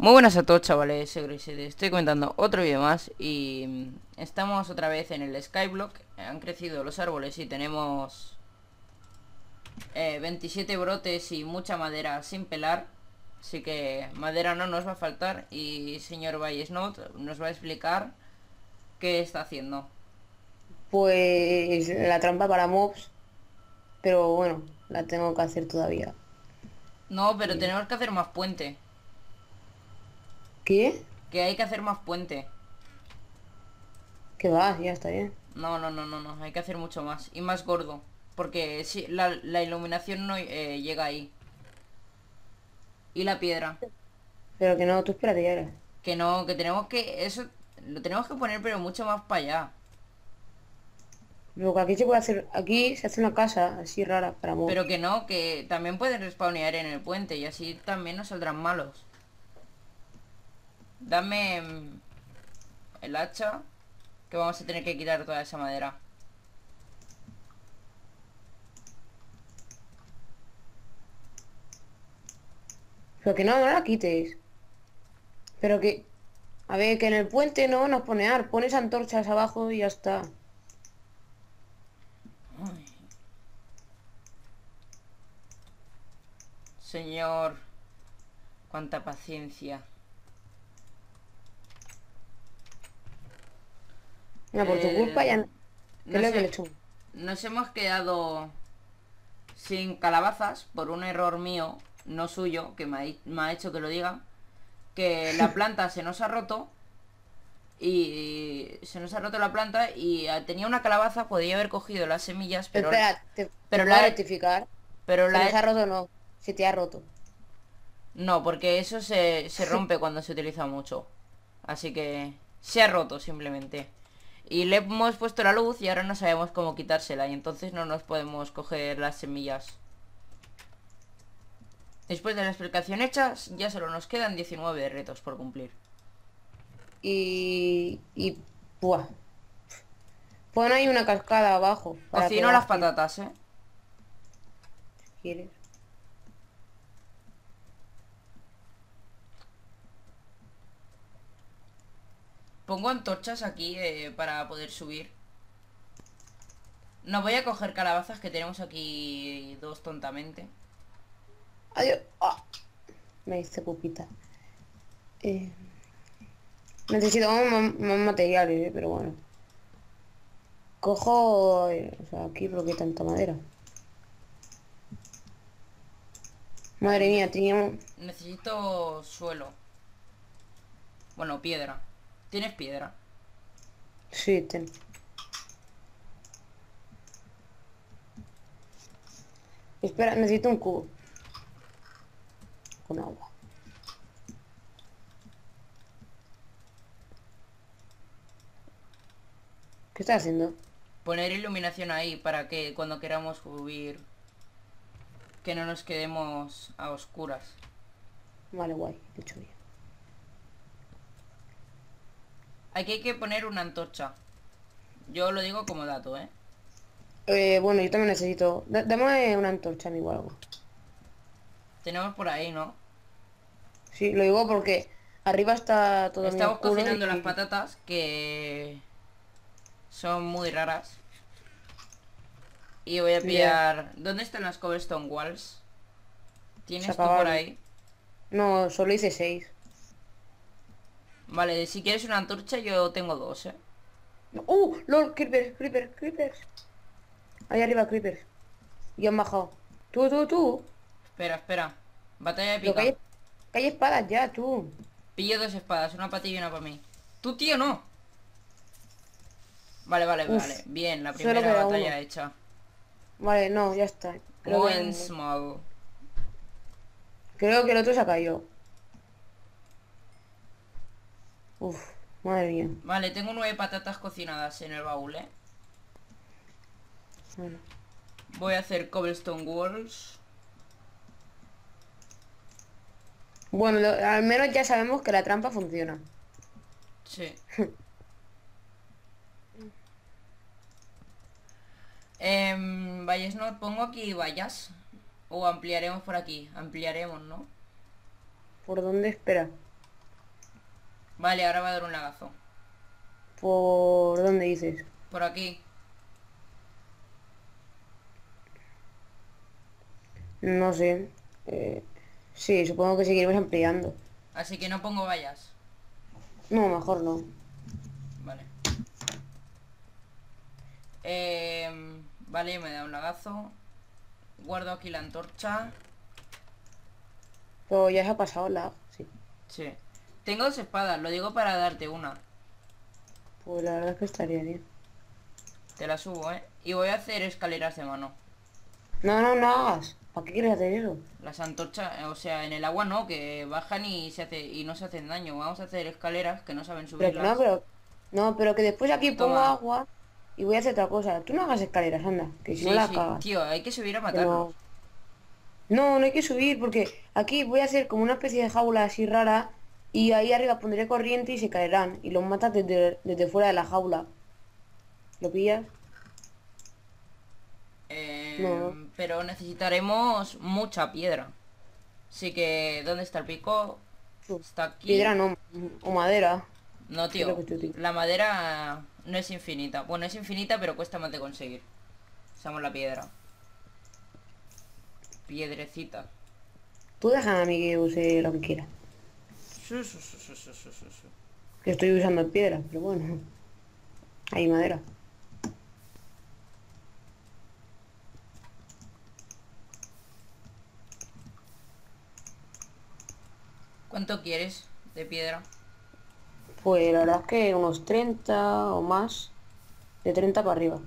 Muy buenas a todos, chavales, soy Grisete. Estoy comentando otro vídeo más y estamos otra vez en el Skyblock. Han crecido los árboles y tenemos 27 brotes y mucha madera sin pelar. Así que madera no nos va a faltar y señor BySnot nos va a explicar qué está haciendo. Pues la trampa para mobs, pero bueno, la tengo que hacer todavía. No, pero sí, tenemos que hacer más puente. ¿Qué? Que hay que hacer más puente. Que va, ya está bien. No, hay que hacer mucho más. Y más gordo. Porque sí, la iluminación no llega ahí. Y la piedra. Pero que no, tú espérate ya. Que no, que tenemos que... Eso lo tenemos que poner, pero mucho más para allá. Lo que aquí se puede hacer... Aquí se hace una casa así rara para mover. Pero que no, que también pueden respawnear en el puente. Y así también no saldrán malos. Dame el hacha, que vamos a tener que quitar toda esa madera. Pero que no la quites. Pero que... A ver, que en el puente no van a spawnear. Pones antorchas abajo y ya está. Ay. Señor, cuánta paciencia. No, por tu culpa ya no. Nos hemos quedado sin calabazas por un error mío, no suyo, que me ha hecho que lo diga. Que la planta se nos ha roto. Y se nos ha roto la planta y tenía una calabaza, podía haber cogido las semillas, pero... Espera, pero la rectificar. Pero la... ¿Se ha roto o no? ¿Se te ha roto? No, porque eso se rompe cuando se utiliza mucho. Así que se ha roto simplemente. Y le hemos puesto la luz y ahora no sabemos cómo quitársela. Y entonces no nos podemos coger las semillas. Después de la explicación hecha, ya solo nos quedan 19 retos por cumplir. Y... Buah. Pon ahí una cascada abajo. Cocino las patatas, ¿eh? ¿Quieres? Pongo antorchas aquí para poder subir. No voy a coger calabazas, que tenemos aquí dos tontamente. Adiós. Oh. Me hice pupita. Necesito más materiales, pero bueno. Cojo... o sea, aquí porque hay tanta madera. Madre mía, teníamos... Necesito suelo. Bueno, piedra. ¿Tienes piedra? Sí, tengo. Espera, necesito un cubo. Con agua. ¿Qué estás haciendo? Poner iluminación ahí para que cuando queramos subir, que no nos quedemos a oscuras. Vale, guay, he hecho bien. Aquí hay que poner una antorcha. Yo lo digo como dato, ¿eh? Bueno, yo también necesito... Dame una antorcha, amigo, algo. Tenemos por ahí, ¿no? Sí, lo digo porque arriba está todo... Estamos cocinando las patatas, que son muy raras. Y voy a pillar... Yeah. ¿Dónde están las cobblestone walls? ¿Tienes tú por ahí? No, solo hice 6. Vale, si quieres una antorcha yo tengo 2, ¿eh? ¡Lol! Creepers. Ahí arriba, creepers. Y han bajado. Tú. Espera. Batalla de pica. Que hay espadas ya, tú. Pillo 2 espadas, una para ti y una para mí. Tú, tío, no. Vale. Bien, la primera batalla hecha. Vale, no, ya está. Buen small. Creo que el otro se ha caído. Uf, madre mía. Vale, tengo 9 patatas cocinadas en el baúl, ¿eh? Bueno. Voy a hacer cobblestone walls. Bueno, al menos ya sabemos que la trampa funciona. Sí. BySnot, pongo aquí vallas. O ampliaremos por aquí. Ampliaremos, ¿no? ¿Por dónde? Espera. Vale, ahora va a dar un lagazo. ¿Por dónde dices? Por aquí. No sé. Sí, supongo que seguiremos ampliando. Así que no pongo vallas. No, mejor no. Vale. Vale, me da un lagazo. Guardo aquí la antorcha. Pues ya se ha pasado la... Sí. Sí. Tengo dos espadas, lo digo para darte una. Pues la verdad es que estaría bien. Te la subo, ¿eh? Y voy a hacer escaleras de mano. No, no, no hagas. ¿Para qué quieres hacer eso? Las antorchas, o sea, en el agua no, que bajan y no se hacen daño. Vamos a hacer escaleras que no saben subirlas. Pero, no, pero que después aquí pongo agua y voy a hacer otra cosa. Tú no hagas escaleras, anda, que si no las cagas. Tío, hay que subir a matarlos. No, no hay que subir porque aquí voy a hacer como una especie de jaula así rara y ahí arriba pondré corriente y se caerán y los matas desde fuera de la jaula. ¿Lo pillas? No. Pero necesitaremos mucha piedra. Así que, ¿dónde está el pico? Está aquí. Piedra no, o madera. No, tío, la madera no es infinita. Bueno, es infinita, pero cuesta más de conseguir. Usamos la piedra. Piedrecita. Tú deja a mí que use lo que quiera. Que estoy usando piedra, pero bueno. Hay madera. ¿Cuánto quieres de piedra? Pues la verdad es que unos 30 o más. De 30 para arriba.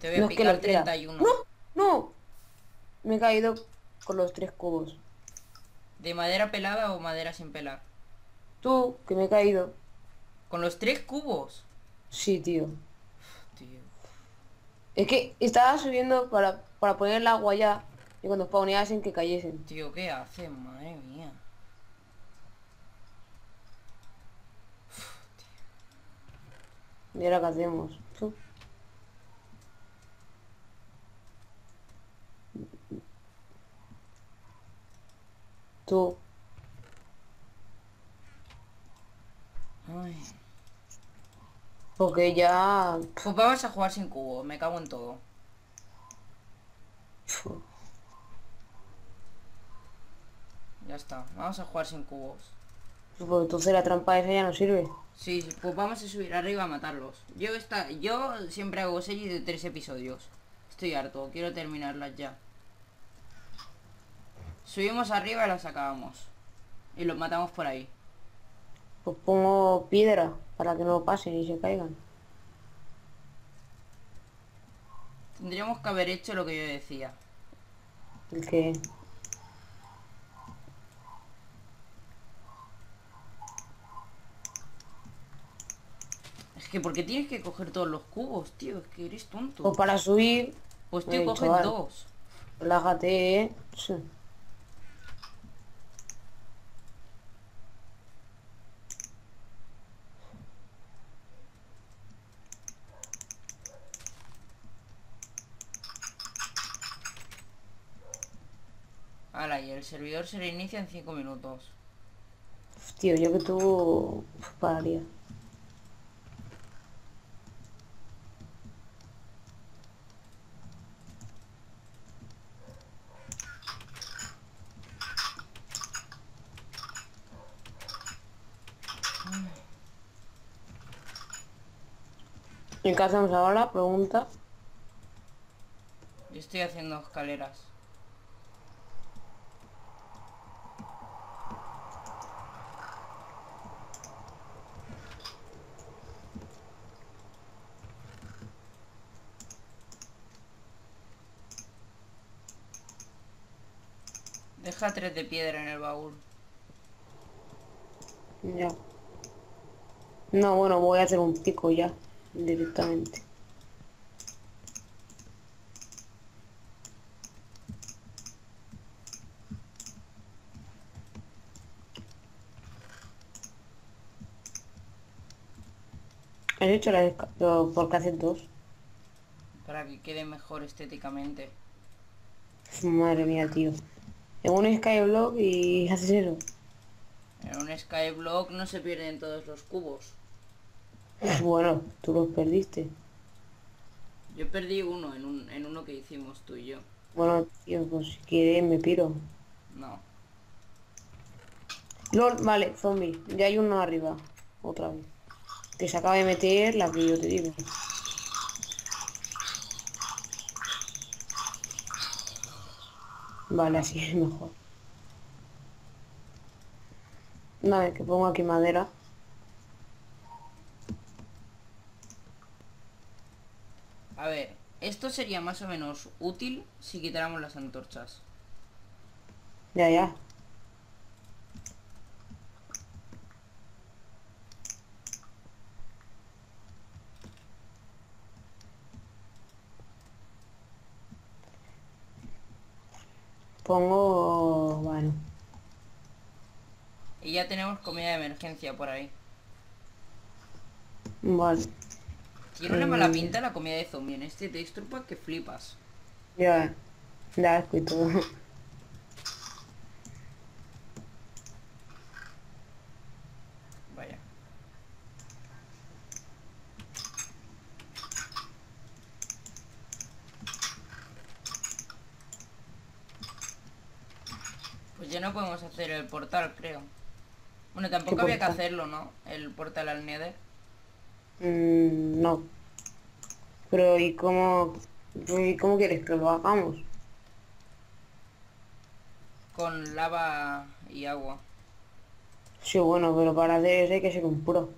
Te voy a picar es que 31. ¡No! ¡No! Me he caído con los 3 cubos. ¿De madera pelada o madera sin pelar? Tú, que me he caído. ¿Con los 3 cubos? Sí, tío. Uf, tío. Es que estaba subiendo para poner el agua ya. Y cuando spawneasen que cayesen. Tío, ¿qué haces? Madre mía. Uf, tío. ¿Y ahora qué hacemos? Uf. Tú. Ay. Porque ya... Pues vamos a jugar sin cubo, me cago en todo. Uf. Ya está, vamos a jugar sin cubos. Pues entonces la trampa esa ya no sirve. Sí, pues vamos a subir arriba a matarlos. Yo siempre hago series de 3 episodios. Estoy harto, quiero terminarlas ya. Subimos arriba y las acabamos. Y los matamos por ahí. Pues pongo piedra para que no pasen y se caigan. Tendríamos que haber hecho lo que yo decía. ¿El qué? Es que porque tienes que coger todos los cubos, tío. Es que eres tonto. O para subir. Pues tío, cogen dos. Relájate, ¿eh? Sí. Ahora, y el servidor se reinicia en 5 minutos. Tío, yo que tú... pararía. ¿Y qué hacemos ahora? Pregunta. Yo estoy haciendo escaleras. Deja 3 de piedra en el baúl. Ya. No, bueno, voy a hacer un pico ya. Directamente. ¿Has hecho la por qué haces 2? Para que quede mejor estéticamente. Madre mía, tío. En un Skyblock y haces eso. En un Skyblock no se pierden todos los cubos. Bueno, tú los perdiste. Yo perdí uno en uno que hicimos tú y yo. Bueno, tío, pues si quieres me piro. No. LOL, vale, zombie. Ya hay uno arriba. Otra vez. Que se acaba de meter la que yo te digo. Vale, así es mejor. Vale, que pongo aquí madera. A ver, esto sería más o menos útil si quitáramos las antorchas. Ya, ya. Pongo... bueno. Y ya tenemos comida de emergencia por ahí. Vale. Tiene una mala pinta la comida de zombie en este texture pack que flipas. Ya, ya asco y todo. Vaya. Pues ya no podemos hacer el portal, creo. Bueno, tampoco había que hacerlo, ¿no? El portal al Nether. No. Pero ¿y cómo quieres que lo hagamos? Con lava y agua. Sí, bueno, pero para hacer ese que se compró.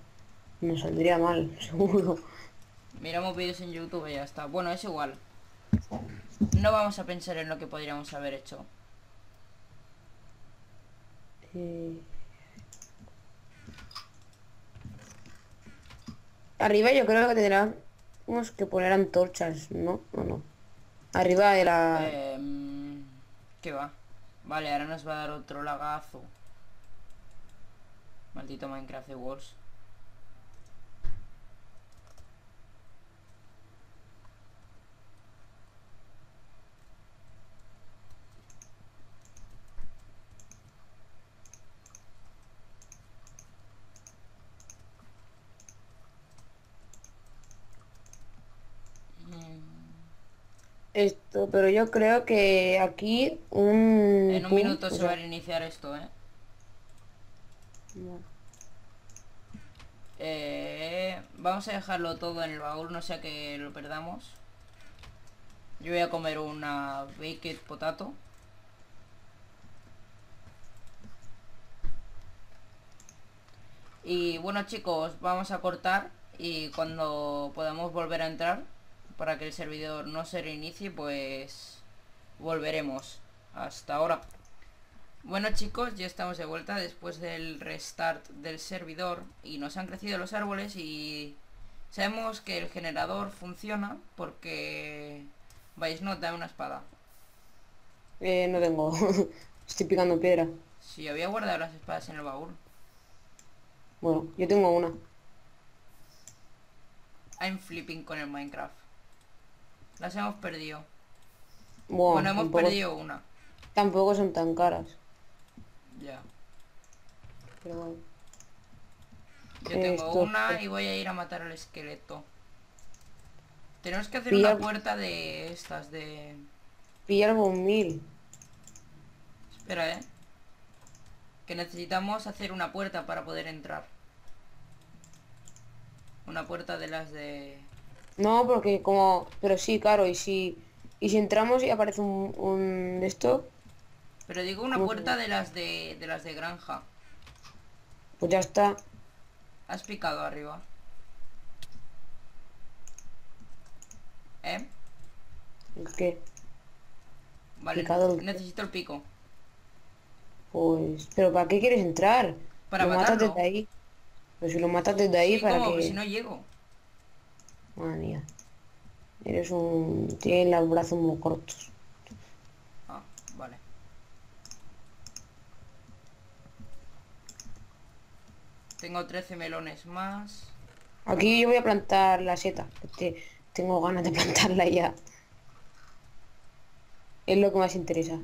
Me saldría mal, seguro. Miramos vídeos en YouTube y ya está. Bueno, es igual. No vamos a pensar en lo que podríamos haber hecho. Arriba yo creo que tendrán unos que poner antorchas, ¿no? ¿O no? Arriba de la... ¿qué va? Vale, ahora nos va a dar otro lagazo. Maldito Minecraft Worlds. Esto, pero yo creo que aquí un... en un minuto se va a iniciar esto, ¿eh? No. Vamos a dejarlo todo en el baúl, no sea que lo perdamos. Yo voy a comer una baked potato. Y bueno, chicos, vamos a cortar y cuando podamos volver a entrar, para que el servidor no se reinicie, pues volveremos. Hasta ahora. Bueno, chicos, ya estamos de vuelta después del restart del servidor y nos han crecido los árboles y sabemos que el generador funciona porque BySnot da una espada. No tengo. Estoy picando piedra. Sí, había guardado las espadas en el baúl. Bueno, yo tengo una. I'm flipping con el Minecraft. Las hemos perdido. Bueno, hemos perdido una. Tampoco son tan caras. Ya. Pero bueno. Yo tengo una y voy a ir a matar al esqueleto. Tenemos que hacer una puerta de estas de... pillar bombmil. Espera, ¿eh? Que necesitamos hacer una puerta para poder entrar. Una puerta de las de... no, porque como... pero sí, claro, y si entramos y aparece un esto... pero digo una puerta de las de granja. Pues ya está. Has picado arriba. ¿Eh? ¿El qué? Vale, necesito el pico. Pues... ¿pero para qué quieres entrar? Para matarlo. Lo matas desde ahí. Pero si lo matas desde ahí, sí, para que... si no llego. Madre mía. Eres un... tienes los brazos muy cortos. Ah, vale. Tengo 13 melones más. Aquí yo voy a plantar la seta. Tengo ganas de plantarla ya. Es lo que más interesa.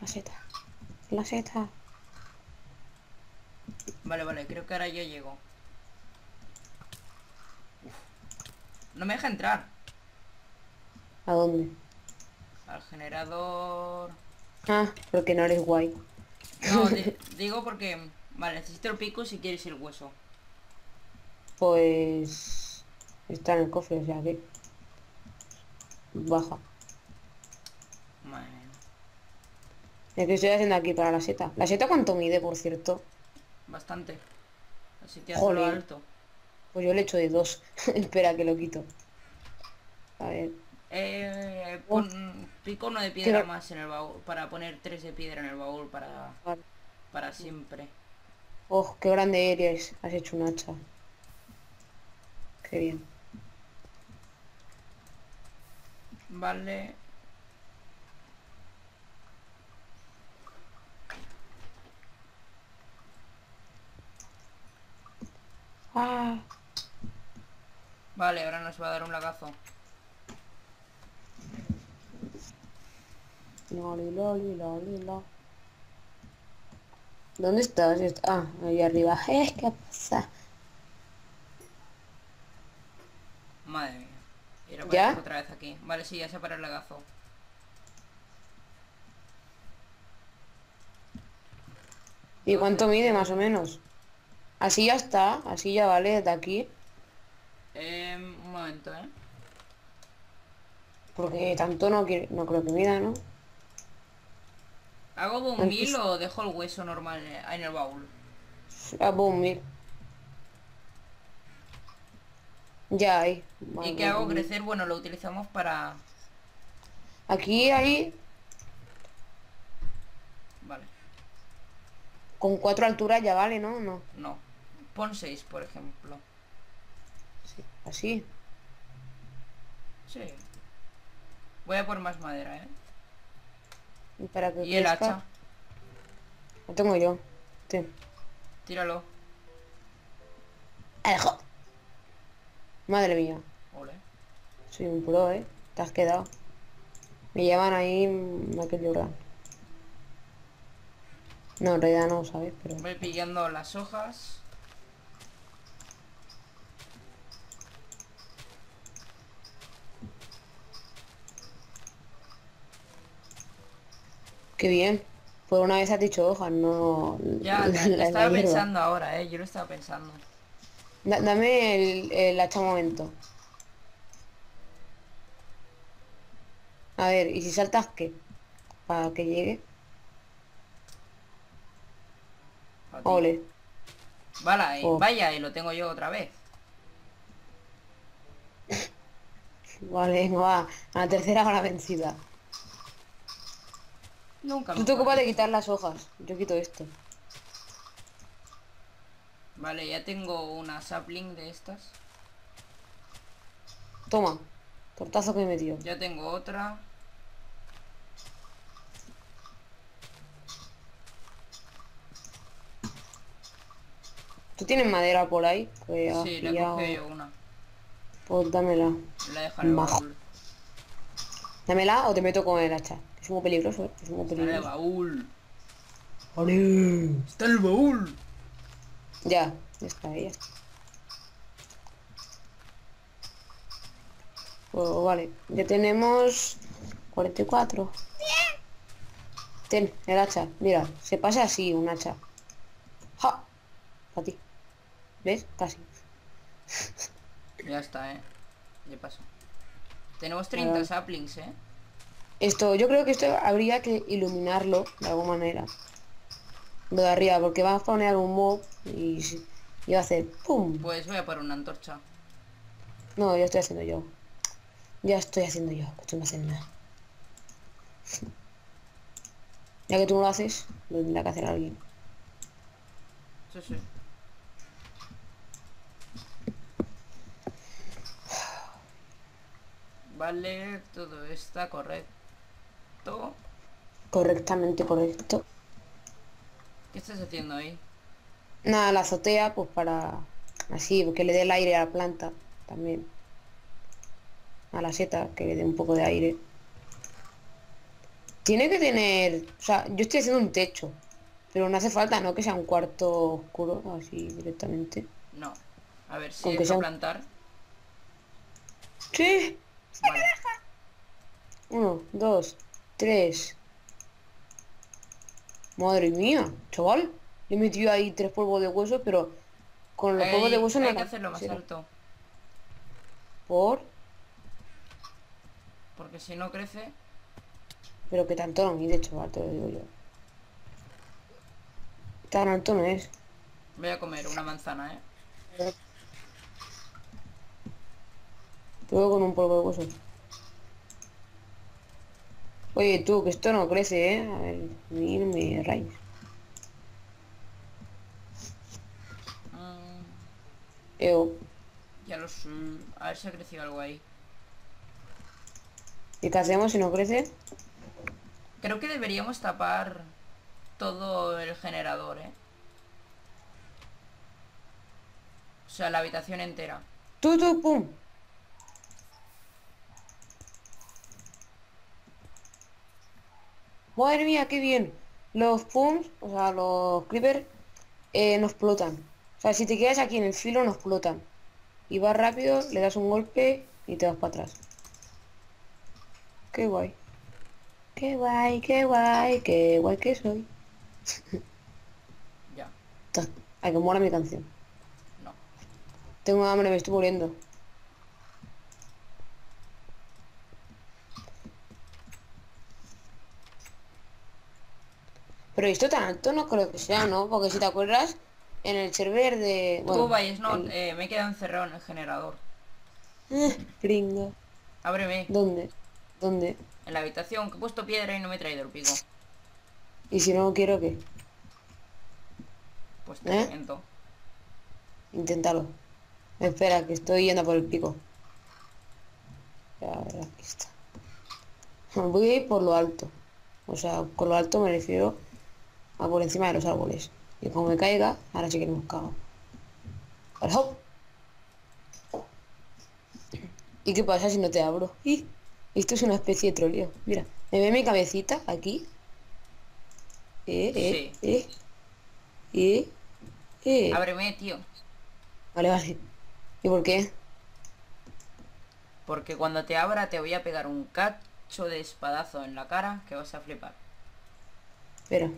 La seta. La seta. Vale, vale, creo que ahora ya llego. Uf. No me deja entrar. ¿A dónde? Al generador. Ah, porque no eres guay. No, digo porque... Vale, necesito el pico si quieres el hueso. Pues... Está en el cofre, o sea que... Baja. Madre mía. Es que estoy haciendo aquí para la seta. ¿La seta cuánto mide, por cierto? Bastante. Así te hace lo alto. Pues yo le echo de 2. Espera, que lo quito. A ver. Pon, pico 1 de piedra más en el baúl. Para poner 3 de piedra en el baúl para... Vale. Para siempre. Oh, qué grande eres. Has hecho un hacha. Qué bien. Vale. Ah. Vale, ahora nos va a dar un lagazo. ¿Dónde estás? Ah, ahí arriba. ¿Qué pasa? Madre mía. Y ahora ¿ya? Otra vez aquí. Vale, sí, ya se para el lagazo. ¿Y cuánto mide más o menos? Así ya está, así ya vale, de aquí. Un momento, ¿eh? Porque tanto no, no creo que mida, ¿no? ¿Hago bombil o dejo el hueso normal en el baúl? A bombil. Ya hay. Vale, ¿y qué hago crecer? Bueno, lo utilizamos para... Aquí, ahí. Vale. Con 4 alturas ya vale, ¿no? No. No. Pon 6, por ejemplo. Sí. ¿Así? Sí. Voy a por más madera, ¿eh? Y para que crezca, el hacha. Lo tengo yo. Sí. Tíralo. ¡Alejo! Madre mía. Ole. Soy un pro, ¿eh? Te has quedado. Me llevan ahí aquel lugar. No, en realidad no, ¿sabes? Pero... Voy pillando las hojas. Qué bien, por una vez has dicho hojas, no... Ya, lo estaba pensando ahora, yo lo estaba pensando. Dame el hacha un momento. A ver, ¿y si saltas qué? Para que llegue. Ole. Vale, vaya, y lo tengo yo otra vez. Vale, va, a la tercera va la vencida. Nunca tú te ocupas de quitar las hojas. Yo quito esto. Vale, ya tengo una sapling de estas. Toma. Tortazo que me metió. Ya tengo otra. ¿Tú tienes madera por ahí? Pues sí, le cogí yo una. Pues dámela. La dejaré baúl. Dámela o te meto con el hacha. Es muy peligroso, ¿eh? Es muy peligroso. Está el baúl. ¡Ole! ¡Está el baúl! Ya, ya está, ya. Pues vale, ya tenemos 44. ¡Bien! Ten, el hacha. Mira, se pasa así un hacha. ¡Ja! A ti. ¿Ves? Casi. Ya está, ¿eh? Ya pasó. Tenemos 30 saplings, ¿eh? Esto, yo creo que esto habría que iluminarlo de alguna manera. Lo de arriba, porque va a poner un mob y va a hacer ¡pum! Pues voy a poner una antorcha. No, ya estoy haciendo yo. Ya estoy haciendo yo, que tú no haces nada. Ya que tú no lo haces, lo tendrá que hacer alguien. Sí, sí. Vale, todo está correcto. Correctamente correcto. ¿Qué estás haciendo ahí? Nada, la azotea, pues para... Así, porque le dé el aire a la planta. También a la seta, que le dé un poco de aire. Tiene que tener... O sea, yo estoy haciendo un techo. Pero no hace falta, ¿no? Que sea un cuarto oscuro, así directamente. No. A ver, si deja plantar. ¡Sí! ¡Se me deja! 1, 2, 3. Madre mía, chaval. Yo he metido ahí 3 polvos de hueso, pero con los polvos de hueso no hay que hacerlo más alto. ¿Por? Porque si no crece. Pero que tanto no mide, chaval, te lo digo yo. Tan alto no es. Voy a comer una manzana, ¿eh? Todo con un polvo de hueso. Oye, tú, que esto no crece, ¿eh? A ver, mirme raíz. Ya lo sé. A ver si ha crecido algo ahí. ¿Y qué hacemos si no crece? Creo que deberíamos tapar todo el generador, ¿eh? O sea, la habitación entera. ¡Tutu, pum! Madre mía, qué bien. Los pumps, o sea, los creepers, nos explotan. O sea, si te quedas aquí en el filo, nos explotan. Y vas rápido, le das un golpe y te vas para atrás. Qué guay. Qué guay, qué guay, qué guay que soy. Ya. Ay, que mola mi canción. No. Tengo hambre, me estoy muriendo. Pero esto tan alto no creo que sea, ¿no? Porque si te acuerdas, en el server de... Bueno, BySnot, me he quedado encerrado en el generador. Gringo. Ábreme. ¿Dónde? ¿Dónde? En la habitación, que he puesto piedra y no me he traído el pico. ¿Y si no quiero qué? Pues te intento. Inténtalo. Espera, que estoy yendo por el pico. A ver, aquí está. Voy a ir por lo alto. O sea, con lo alto me refiero... a por encima de los árboles. Y como me caiga, ahora sí que nos cago. Ahora, hop. ¿Y qué pasa si no te abro? ¿Y? Esto es una especie de troleo. Mira, ¿me ve mi cabecita aquí? Ábreme, tío. Vale. ¿Y por qué? Porque cuando te abra te voy a pegar un cacho de espadazo en la cara que vas a flipar. Espera.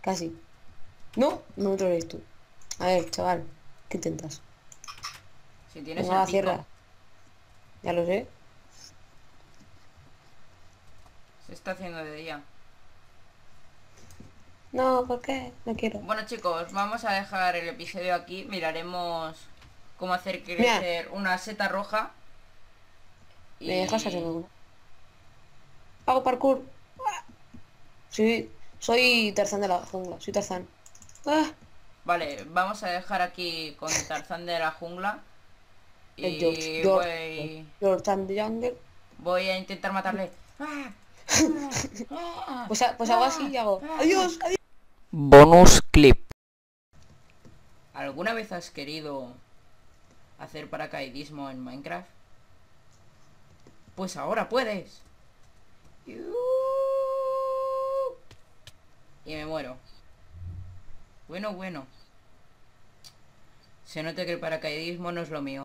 Casi. No, no otra vez tú. A ver, chaval, ¿qué intentas? Si tienes una sierra. Ya lo sé. Se está haciendo de día. No, ¿por qué? No quiero. Bueno, chicos, vamos a dejar el episodio aquí. Miraremos cómo hacer crecer una seta roja. ¿Me dejas hacer una? Hago parkour. Sí, soy Tarzán de la jungla, soy Tarzán. Vale, vamos a dejar aquí con Tarzán de la jungla. Y voy a intentar matarle. Pues hago así y hago. Adiós, adiós. Bonus clip. ¿Alguna vez has querido hacer paracaidismo en Minecraft? Pues ahora puedes. Y me muero. Bueno. Se nota que el paracaidismo no es lo mío.